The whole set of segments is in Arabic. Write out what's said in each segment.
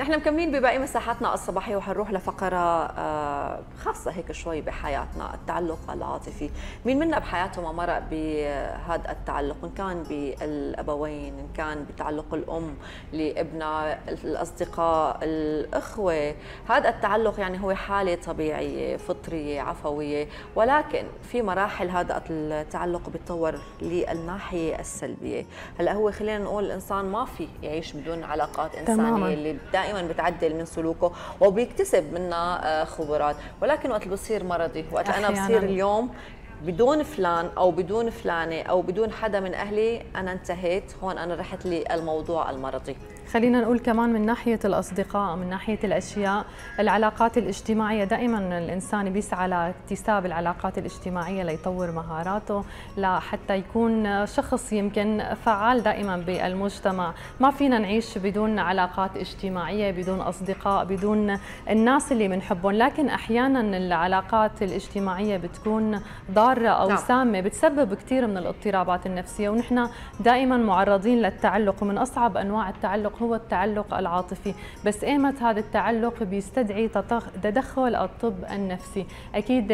نحن مكملين بباقي مساحاتنا الصباحيه وحنروح لفقره خاصه هيك شوي بحياتنا، التعلق العاطفي. مين منا بحياته ما مرق بهذا التعلق، ان كان بالابوين، ان كان بتعلق الام لابنها، الاصدقاء، الاخوه. هذا التعلق يعني هو حاله طبيعيه، فطريه، عفويه، ولكن في مراحل هذا التعلق بيتطور للناحيه السلبيه. هلا هو خلينا نقول الانسان ما في يعيش بدون علاقات انسانيه اللي دائما بتعدل من سلوكه وبيكتسب منها خبرات، ولكن وقت بصير مرضي، وقت انا بصير اليوم بدون فلان او بدون فلانه او بدون حدا من اهلي انا انتهيت، هون انا رحت للموضوع المرضي. خلينا نقول كمان من ناحية الأصدقاء، من ناحية الأشياء، العلاقات الاجتماعية. دائما الإنسان بيسعى لاكتساب العلاقات الاجتماعية ليطور مهاراته، لحتى يكون شخص يمكن فعال دائما بالمجتمع. ما فينا نعيش بدون علاقات اجتماعية، بدون أصدقاء، بدون الناس اللي بنحبهم. لكن أحيانا العلاقات الاجتماعية بتكون ضارة أو سامة، بتسبب كثير من الاضطرابات النفسية، ونحن دائما معرضين للتعلق. ومن أصعب أنواع التعلق هو التعلق العاطفي. بس قيمة هذا التعلق بيستدعي تدخل الطب النفسي. أكيد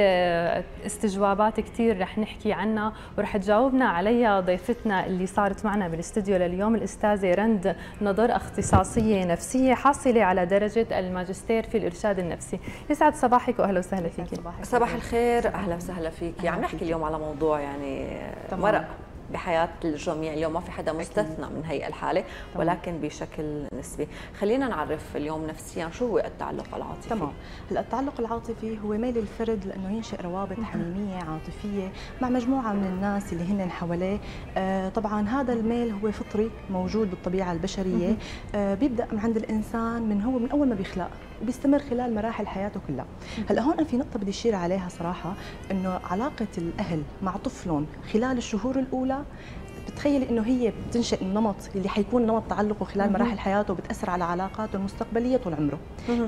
استجوابات كثير رح نحكي عنها ورح تجاوبنا عليها ضيفتنا اللي صارت معنا بالاستديو لليوم، الأستاذة رند نضر، اختصاصية نفسية حاصلة على درجة الماجستير في الإرشاد النفسي. يسعد صباحك وأهلا وسهلا فيك. صباح الخير، أهلا وسهلا فيك. عم نحكي اليوم على موضوع يعني مرق بحياة الجميع اليوم، ما في حدا مستثنى من هي الحالة، ولكن بشكل نسبي. خلينا نعرف اليوم نفسيا شو هو التعلق العاطفي. تمام. هلا التعلق العاطفي هو ميل الفرد لأنه ينشئ روابط حميمية عاطفية مع مجموعة من الناس اللي هن حواليه. طبعا هذا الميل هو فطري، موجود بالطبيعة البشرية. بيبدأ من عند الإنسان من أول ما بيخلق وبيستمر خلال مراحل حياته كلها. هلا هون في نقطة بدي أشير عليها صراحة، إنه علاقة الأهل مع طفلهم خلال الشهور الأولى بتخيل انه هي بتنشئ النمط اللي حيكون نمط تعلقه خلال مراحل حياته، وبتاثر على علاقاته المستقبليه طول عمره.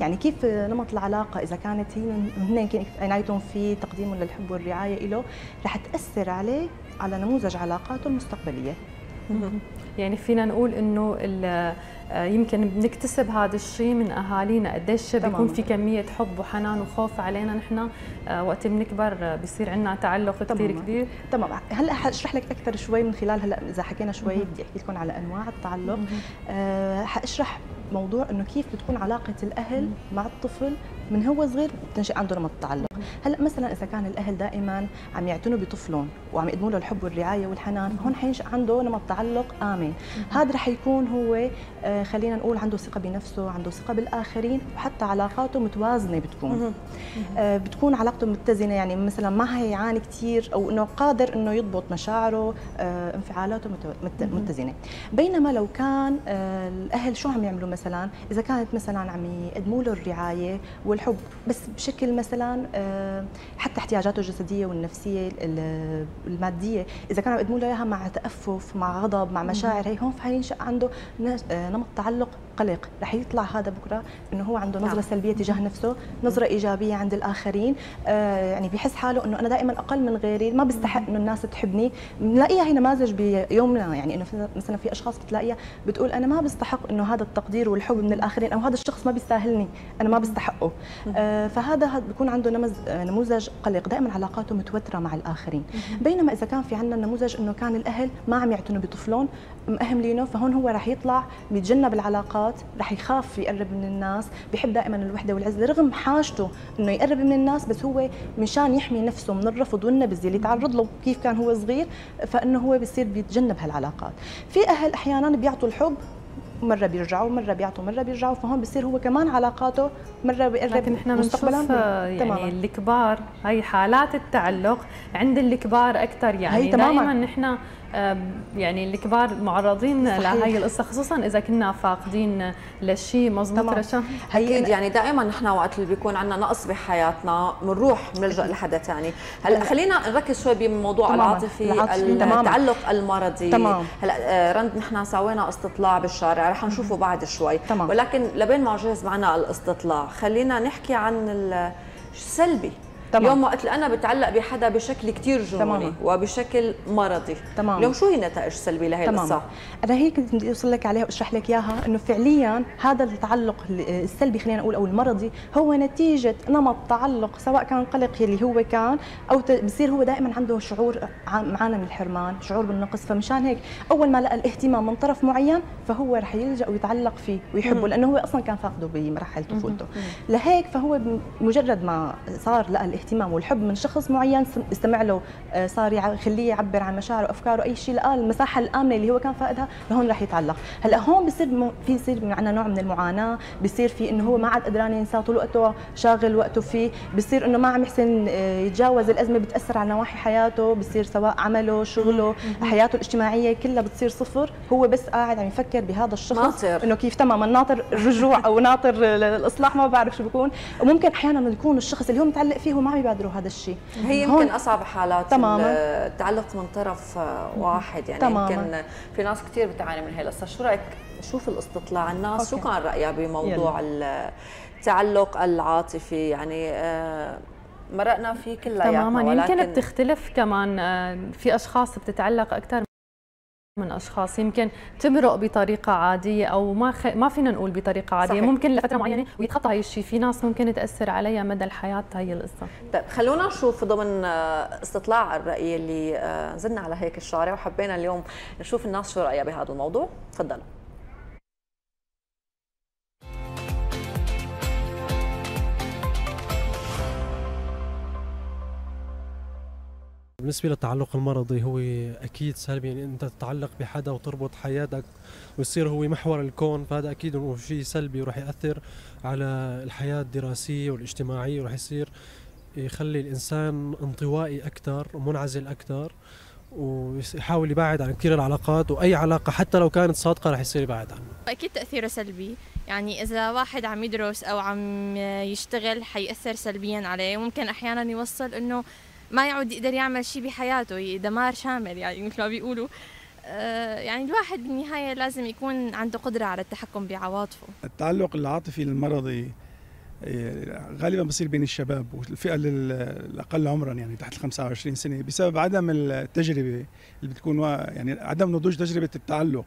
يعني كيف نمط العلاقه اذا كانت هي هن عنايتهم فيه، تقديمهم للحب والرعايه له، رح تاثر عليه على نموذج علاقاته المستقبليه. يعني فينا نقول انه يمكن بنكتسب هذا الشيء من اهالينا. قديش بيكون في كميه حب وحنان وخوف علينا نحن وقت بنكبر، بصير عندنا تعلق كثير كبير. تمام. هلا حاشرح لك اكثر شوي من خلال هلا اذا حكينا شوي بدي احكي لكم على انواع التعلق. حاشرح موضوع انه كيف بتكون علاقه الاهل مع الطفل من هو صغير، بتنشئ عنده نمط التعلق. هلا مثلا اذا كان الاهل دائما عم يعتنوا بطفلهم وعم يقدموا له الحب والرعايه والحنان، فهون حينشئ عنده نمط تعلق امن. هذا رح يكون هو خلينا نقول عنده ثقه بنفسه، عنده ثقه بالاخرين، وحتى علاقاته متوازنه بتكون. بتكون علاقته متزنه، يعني مثلا ما هيعاني كثير، او انه قادر انه يضبط مشاعره، انفعالاته متزنه. بينما لو كان الاهل شو عم يعملوا مثلا، اذا كانت مثلا عم يقدموا له الرعايه والحب بس بشكل مثلا حتى احتياجاته الجسديه والنفسيه الماديه، اذا كانوا يقدموا له اياها مع تأفف، مع غضب، مع مشاعر، هي هون حينشأ عنده نمط تعلق قلق. رح يطلع هذا بكره انه هو عنده نظره سلبيه تجاه نفسه، نظره ايجابيه عند الاخرين. يعني بحس حاله انه انا دائما اقل من غيري، ما بستحق انه الناس تحبني. بنلاقيها هي نماذج بيومنا، يعني انه مثلا في اشخاص بتلاقيها بتقول انا ما بستحق انه هذا التقدير والحب من الاخرين، او هذا الشخص ما بيستاهلني، انا ما بستحقه. فهذا بيكون عنده نموذج قلق، دائما علاقاته متوتره مع الاخرين. بينما اذا كان في عندنا نموذج انه كان الاهل ما عم يعتنوا بطفلهم، مأهملينه، فهون هو رح يطلع بيتجنب العلاقات، رح يخاف يقرب من الناس، بيحب دائما الوحده والعزله رغم حاجته انه يقرب من الناس، بس هو مشان يحمي نفسه من الرفض والنبذ اللي تعرض له كيف كان هو صغير، فانه هو بيصير بيتجنب هالعلاقات. في اهل احيانا بيعطوا الحب، مرة بيرجعوا، مرة بيعطوا، مرة بيرجعوا، فهون بصير هو كمان علاقاته مرة بيقرب مستقبلا. يعني تماماً. الكبار هي حالات التعلق عند الكبار أكثر، يعني دائما نحن يعني الكبار معرضين لهي القصة، خصوصا إذا كنا فاقدين لشيء. مضبوط رشا. أكيد، يعني دائما نحن وقت اللي بيكون عندنا نقص بحياتنا بنروح بنلجأ لحدا ثاني. هلا خلينا نركز شوي بموضوع العاطفي، التعلق المرضي. هلا رند نحن سوينا استطلاع بالشارع، رح نشوفه بعد شوي. تمام. ولكن لبين ما جهز معنا الاستطلاع خلينا نحكي عن السلبي. طبعا. يوم وقت انا بتعلق بحدا بشكل كثير جنوني وبشكل مرضي، تمام، لو شو هي نتائج سلبيه لهي القصه؟ انا هيك كنت بدي اوصل لك عليها واشرح لك اياها، انه فعليا هذا التعلق السلبي خلينا نقول او المرضي هو نتيجه نمط تعلق، سواء كان قلق اللي هو كان او بصير هو دائما عنده شعور معاناه من الحرمان، شعور بالنقص، فمشان هيك اول ما لقى الاهتمام من طرف معين فهو رح يلجا ويتعلق فيه ويحبه لانه هو اصلا كان فاقده بمرحله طفولته، لهيك فهو مجرد ما صار لقى الاهتمام والحب من شخص معين استمع له، صار يخليه يعبر عن مشاعره وافكاره، اي شيء لقى المساحه الامنه اللي هو كان فاقدها، لهون رح يتعلق. هلا هون بصير في عندنا نوع من المعاناه، بصير في انه هو ما عاد قدران ينسى، طول وقته شاغل وقته فيه، بصير انه ما عم يحسن يتجاوز الازمه، بتاثر على نواحي حياته، بصير سواء عمله، شغله، حياته الاجتماعيه كلها بتصير صفر، هو بس قاعد عم يفكر بهذا الشخص انه كيف، تماما ناطر الرجوع او ناطر الاصلاح، ما بعرف شو بكون. وممكن احيانا يكون الشخص اللي هو متعلق فيه وما عم يبادروا هذا الشيء، هي يمكن اصعب حالات التعلق من طرف واحد يعني، يمكن في ناس كثير بتعاني من هي القصه. شو رايك شوف الاستطلاع الناس أوكي. شو كان رايها بموضوع التعلق العاطفي؟ يعني مرقنا فيه كلها تماما، يمكن بتختلف كمان، في اشخاص بتتعلق اكثر من اشخاص، يمكن تمرق بطريقه عاديه او ما فينا نقول بطريقه عاديه، صحيح. ممكن لفتره معينه ويتخطى هي الشيء، في ناس ممكن تاثر عليها مدى الحياه هي القصه. طيب خلونا نشوف ضمن استطلاع الراي اللي نزلنا على هيك الشارع وحبينا اليوم نشوف الناس شو رايها بهذا الموضوع، تفضلوا. بالنسبة للتعلق المرضي هو أكيد سلبي، يعني أنت تتعلق بحدا وتربط حياتك ويصير هو محور الكون، فهذا أكيد إنه شيء سلبي وراح يأثر على الحياة الدراسية والاجتماعية، وراح يصير يخلي الإنسان انطوائي أكثر ومنعزل أكثر، ويحاول يبعد عن كثير العلاقات، وأي علاقة حتى لو كانت صادقة راح يصير يبعد عنها. أكيد تأثيره سلبي، يعني إذا واحد عم يدرس أو عم يشتغل حيأثر سلبياً عليه، وممكن أحياناً يوصل إنه ما يعود يقدر يعمل شيء بحياته، دمار شامل يعني مثل ما بيقولوا. يعني الواحد بالنهاية لازم يكون عنده قدرة على التحكم بعواطفه. التعلق العاطفي المرضي غالبا بصير بين الشباب والفئة الأقل عمرا، يعني تحت ال 25 سنة، بسبب عدم التجربة اللي بتكون، يعني عدم نضوج تجربة التعلق،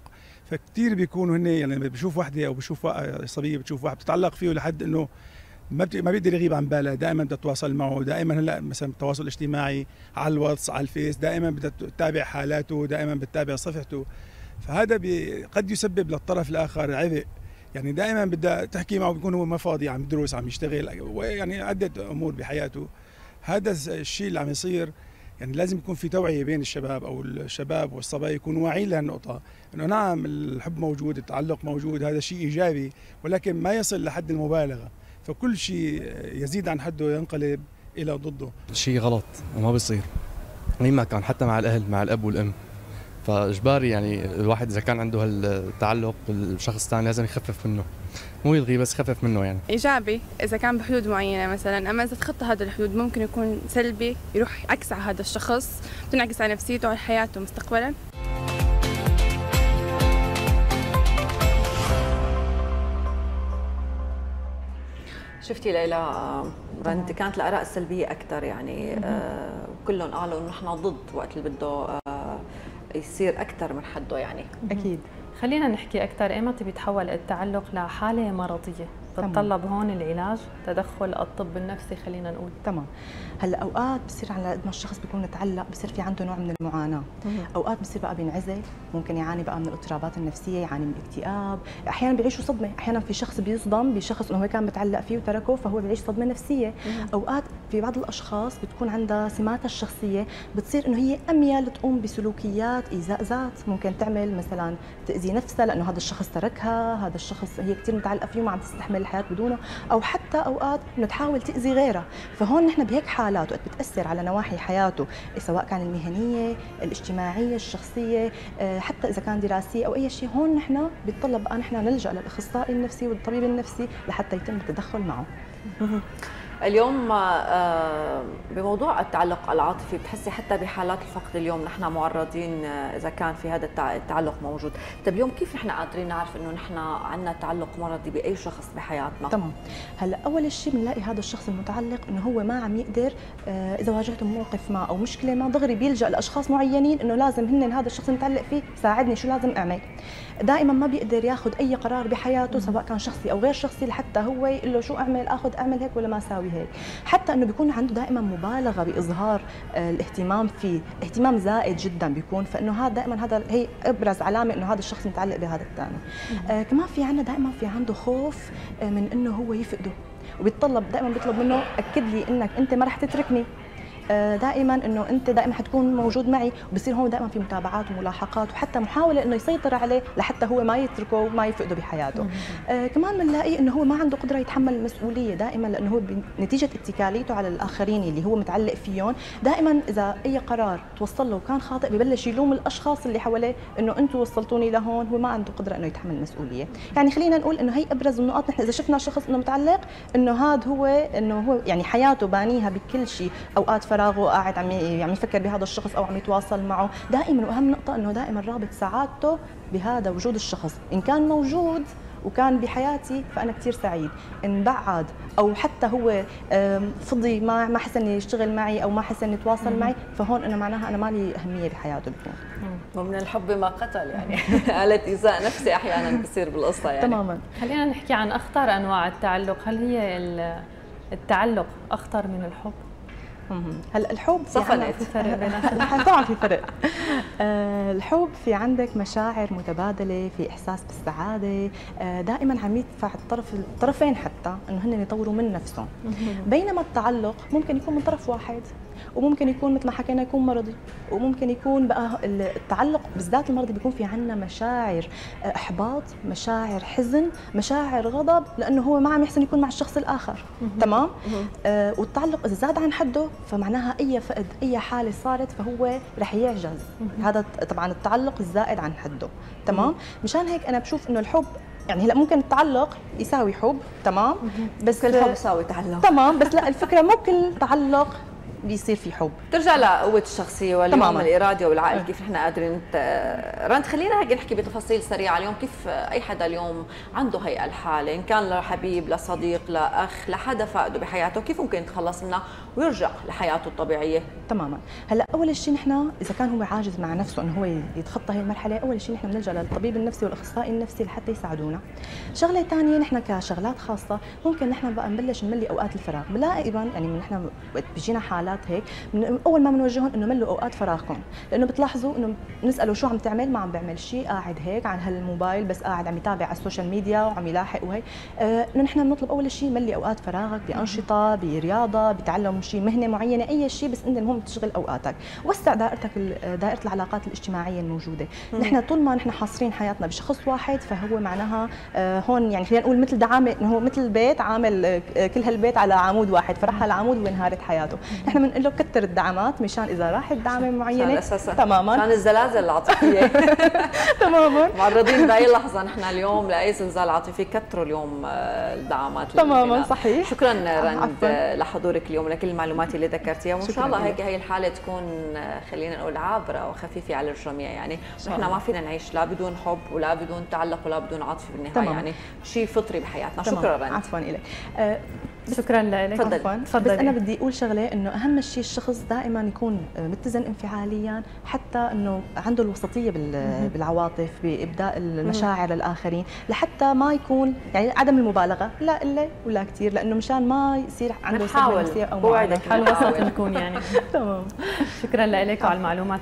فكتير بيكونوا هن يعني بشوف وحدة أو بشوف صبية بتشوف واحد بتتعلق فيه لحد إنه ما بيقدر يغيب عن بالها، دائما بدها تتواصل معه، دائما هلا مثلا التواصل الاجتماعي على الواتس، على الفيس، دائما بدها تتابع حالاته، دائما بتتابع صفحته، فهذا قد يسبب للطرف الاخر عبء، يعني دائما بدها تحكي معه، بيكون هو ما فاضي، عم يدرس، عم يشتغل، ويعني عده امور بحياته. هذا الشيء اللي عم يصير يعني لازم يكون في توعيه بين الشباب، او الشباب والصبايا يكونوا واعيين لهالنقطه، انه نعم الحب موجود، التعلق موجود، هذا شيء ايجابي، ولكن ما يصل لحد المبالغه، فكل شيء يزيد عن حده ينقلب إلى ضده. شيء غلط وما بيصير مين ما كان، حتى مع الأهل، مع الأب والأم، فإجباري يعني الواحد إذا كان عنده هالتعلق بالشخص الثاني لازم يخفف منه، مو يلغي بس يخفف منه. يعني إيجابي إذا كان بحدود معينة مثلا، أما إذا تخطى هذا الحدود ممكن يكون سلبي، يروح عكس على هذا الشخص، بتنعكس على نفسيته وعلى حياته مستقبلا. شفتي ليلى رند كانت الاراء السلبيه اكثر، يعني كلهم قالوا انه نحن ضد وقت اللي بده يصير اكثر من حده يعني. اكيد خلينا نحكي اكثر ايمتى بيتحول التعلق لحاله مرضيه، بتطلب هون العلاج، تدخل الطب النفسي خلينا نقول. تمام. هلا اوقات بصير على قد ما الشخص بيكون متعلق بصير في عنده نوع من المعاناه، اوقات بصير بقى بينعزل، ممكن يعاني بقى من الاضطرابات النفسيه، يعاني من الاكتئاب، احيانا بيعيشوا صدمه، احيانا في شخص بيصدم بشخص انه هو كان متعلق فيه وتركه، فهو بيعيش صدمه نفسيه. اوقات في بعض الاشخاص بتكون عندها سماتها الشخصيه بتصير انه هي اميل تقوم بسلوكيات ايذاء ذات، ممكن تعمل مثلا تاذي نفسها لانه هذا الشخص تركها، هذا الشخص هي كثير متعلقه فيه وما عم تستحمل الحياه بدونه، او حتى اوقات انه تحاول تاذي غيرها. فهون نحن بهيك حالات وقت بتاثر على نواحي حياته، سواء كان المهنيه، الاجتماعيه، الشخصيه، حتى اذا كان دراسيه او اي شيء، هون نحن بيتطلب نحن نلجا للاخصائي النفسي والطبيب النفسي لحتى يتم التدخل معه. اليوم بموضوع التعلق العاطفي بتحسي حتى بحالات الفقد اليوم نحن معرضين اذا كان في هذا التعلق موجود. طيب اليوم كيف نحن قادرين نعرف انه نحن عندنا تعلق مرضي باي شخص بحياتنا؟ تمام. هلا اول شيء بنلاقي هذا الشخص المتعلق انه هو ما عم يقدر، اذا واجهته موقف ما او مشكله ما، دغري بيلجا لاشخاص معينين انه لازم هن هذا الشخص المتعلق فيه ساعدني، شو لازم اعمل. دائما ما بيقدر ياخذ اي قرار بحياته سواء كان شخصي او غير شخصي لحتى هو يقول له شو اعمل، اعمل هيك ولا ما اساوي هيك، حتى انه بيكون عنده دائما مبالغه باظهار الاهتمام فيه، اهتمام زائد جدا بيكون، فانه هذا دائما هذا هي ابرز علامه انه هذا الشخص متعلق بهذا الثاني. كمان في عندنا دائما في عنده خوف من انه هو يفقده، وبيتطلب دائما بيطلب منه اكد لي انك انت ما رح تتركني، دائما انه انت دائما حتكون موجود معي، وبصير هون دائما في متابعات وملاحقات وحتى محاوله انه يسيطر عليه لحتى هو ما يتركه وما يفقده بحياته. كمان بنلاقي انه هو ما عنده قدره يتحمل المسؤوليه دائما، لانه هو بنتيجه اتكاليته على الاخرين اللي هو متعلق فيهم، دائما اذا اي قرار توصل له وكان خاطئ ببلش يلوم الاشخاص اللي حواليه انه انتم وصلتوني لهون، هو ما عنده قدره انه يتحمل المسؤوليه. يعني خلينا نقول انه هي ابرز النقاط نحن اذا شفنا شخص انه متعلق، انه هذا هو انه هو يعني حياته بانيها بكل شيء، اوقات فراغه قاعد عم يفكر بهذا الشخص او عم يتواصل معه دائما. واهم نقطه انه دائما رابط سعادته بهذا وجود الشخص، ان كان موجود وكان بحياتي فانا كثير سعيد، ان بعد او حتى هو فضي ما حس انه يشتغل معي او ما حس انه يتواصل معي، فهون انا معناها انا ما لي اهميه بحياته بكون. ومن الحب ما قتل يعني قالت إيذاء نفسي احيانا بصير بالقصه يعني. تماما. خلينا نحكي عن اخطر انواع التعلق، هل هي التعلق اخطر من الحب؟ هلا الحب طبعا في فرق بينها، طبعا في فرق. الحب في عندك مشاعر متبادله، في احساس بالسعاده، دائما عم يدفع الطرفين حتى انه هن يطوروا من نفسهم. بينما التعلق ممكن يكون من طرف واحد، وممكن يكون مثل ما حكينا يكون مرضي، وممكن يكون بقى التعلق بالذات المرضي بيكون في عندنا مشاعر احباط، مشاعر حزن، مشاعر غضب، لانه هو ما عم يحسن يكون مع الشخص الاخر. تمام. والتعلق اذا زاد عن حده فمعناها اي فقد، اي حاله صارت فهو رح يعجز. هذا طبعا التعلق الزائد عن حده. تمام. مشان هيك انا بشوف انه الحب يعني هلا ممكن التعلق يساوي حب. تمام. بس كل حب يساوي تعلق. تمام. بس لا، الفكره مو كل تعلق بيصير في حب، بترجع لقوة الشخصية واليوم الإرادة والعقل كيف نحن قادرين. رند خلينا هيك نحكي بتفاصيل سريعة اليوم كيف أي حدا اليوم عنده هي الحالة، إن كان لحبيب، لصديق، لأخ، لحدا فاقده بحياته، كيف ممكن يتخلص منها ويرجع لحياته الطبيعية؟ تماما. هلا أول شيء نحن إذا كان هو عاجز مع نفسه إنه هو يتخطى هي المرحلة، أول شيء نحن بنلجأ للطبيب النفسي والأخصائي النفسي لحتى يساعدونا. شغلة ثانية نحن كشغلات خاصة ممكن نحن بقى نبلش نملي أوقات الفراغ، دائما يعني نحن بيجينا حالات هيك اول ما بنوجههم انه ملوا اوقات فراغكم، لانه بتلاحظوا انه بنساله شو عم تعمل، ما عم بيعمل شيء، قاعد هيك عن هالموبايل بس، قاعد عم يتابع على السوشيال ميديا وعم يلاحق وهي. نحن بنطلب اول شيء ملي اوقات فراغك بانشطه، برياضه، بتعلم شيء، مهنه معينه، اي شيء، بس انت المهم تشغل اوقاتك، وسع دائرتك، دائره العلاقات الاجتماعيه الموجوده. نحن طول ما نحن حاصرين حياتنا بشخص واحد فهو معناها هون يعني خلينا نقول مثل دعامه، انه هو مثل بيت عامل كل هالبيت على عمود واحد، فرح العمود وانهارت حياته. نحن بنقول له كثر الدعامات مشان اذا راحت دعمه معينه. تماما. كان الزلازل العاطفيه. تماما. معرضين باي لحظه نحن اليوم لاي زلزال عاطفي، كثروا اليوم الدعامات. تماما صحيح. شكرا رند لحضورك اليوم، لكل المعلومات اللي ذكرتيها، وان شاء الله هيك هي الحاله تكون خلينا نقول عابره وخفيفه على الجميع يعني. نحن ما فينا نعيش لا بدون حب ولا بدون تعلق ولا بدون عاطفه بالنهايه. تمام. يعني شيء فطري بحياتنا. شكرا رند. عفوا لك. شكرا لك. تفضل. بس انا بدي اقول شغله انه اهم شيء الشخص دائما يكون متزن انفعاليا، حتى انه عنده الوسطيه بالعواطف، بابداء المشاعر للاخرين، لحتى ما يكون يعني عدم المبالغه لا قله ولا كثير، لانه مشان ما يصير عنده صدمه نفسيه او موعدك حل وسط نكون يعني. تمام. شكرا لك وعلى المعلومات